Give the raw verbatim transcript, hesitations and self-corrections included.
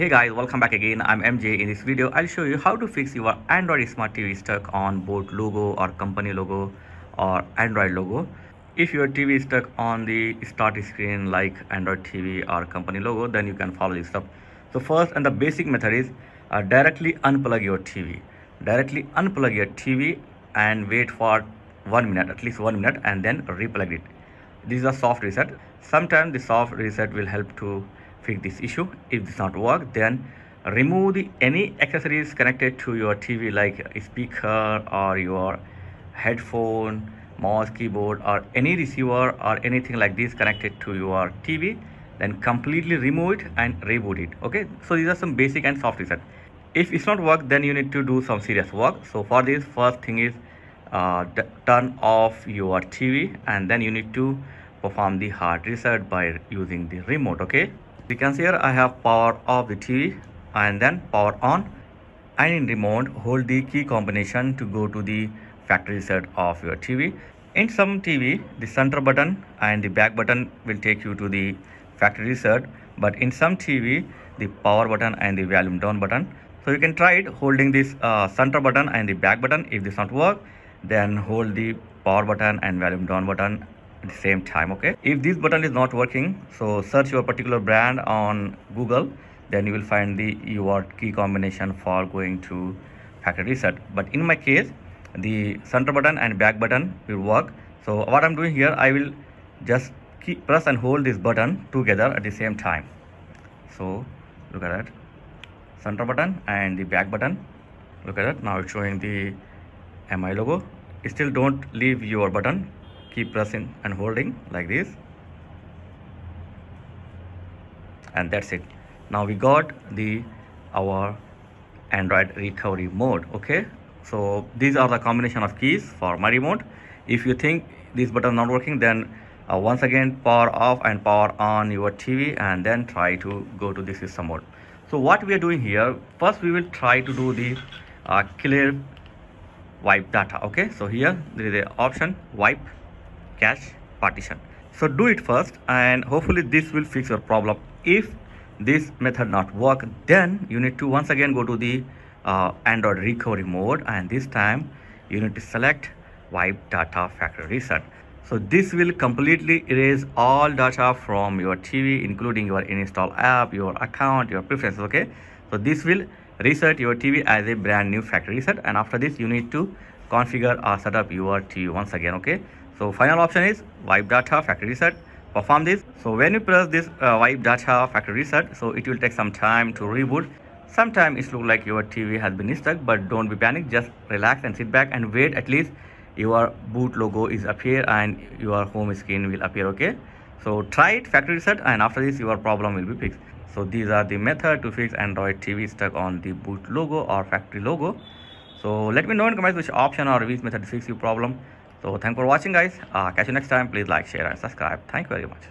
Hey guys, welcome back again. I'm M J. In this video, I'll show you how to fix your Android Smart T V stuck on boot logo or company logo or Android logo. If your T V is stuck on the start screen like Android T V or company logo, then you can follow this stuff. So first and the basic method is uh, directly unplug your T V. Directly unplug your T V and wait for one minute, at least one minute, and then replug it. This is a soft reset. Sometimes the soft reset will help to fix this issue. If it's not work, then remove the any accessories connected to your T V like a speaker or your headphone, mouse, keyboard, or any receiver or anything like this connected to your T V. Then completely remove it and reboot it. Okay, so these are some basic and soft reset. If it's not work, then you need to do some serious work. So for this, first thing is uh, turn off your T V, and then you need to perform the hard reset by using the remote. Okay, you can see here I have power off the T V and then power on, and in remote hold the key combination to go to the factory reset of your T V. In some T V, the center button and the back button will take you to the factory reset, but in some T V the power button and the volume down button. So you can try it holding this uh, center button and the back button. If this not work, then hold the power button and volume down button at the same time. Okay, if this button is not working, so search your particular brand on Google, then you will find the your key combination for going to factory reset. But in my case, the center button and back button will work. So what I'm doing here, I will just keep press and hold this button together at the same time. So look at that, center button and the back button. Look at that, now it's showing the M I logo. Still don't leave your button, keep pressing and holding like this, and that's it. Now we got the our Android recovery mode. Okay, so these are the combination of keys for my remote. If you think this button not working, then uh, once again power off and power on your T V, and then try to go to the system mode. So what we are doing here, first we will try to do the uh, clear wipe data. Okay, so here there is a option wipe cache partition. So do it first, and hopefully this will fix your problem. If this method not work, then you need to once again go to the uh, Android recovery mode, and this time you need to select wipe data factory reset. So this will completely erase all data from your T V, including your install app, your account, your preferences. Okay, so this will reset your T V as a brand new factory reset, and after this you need to configure or set up your T V once again. Okay, so final option is wipe data factory reset. Perform this. So when you press this uh, wipe data factory reset, so it will take some time to reboot. Sometimes it looks like your T V has been stuck, but don't be panicked. Just relax and sit back and wait. At least your boot logo is appear and your home screen will appear. Okay, so try it factory reset, and after this your problem will be fixed. So these are the method to fix Android T V stuck on the boot logo or factory logo. So let me know in comments which option or which method fix your problem. So thanks for watching guys. Uh, catch you next time. Please like, share and subscribe. Thank you very much.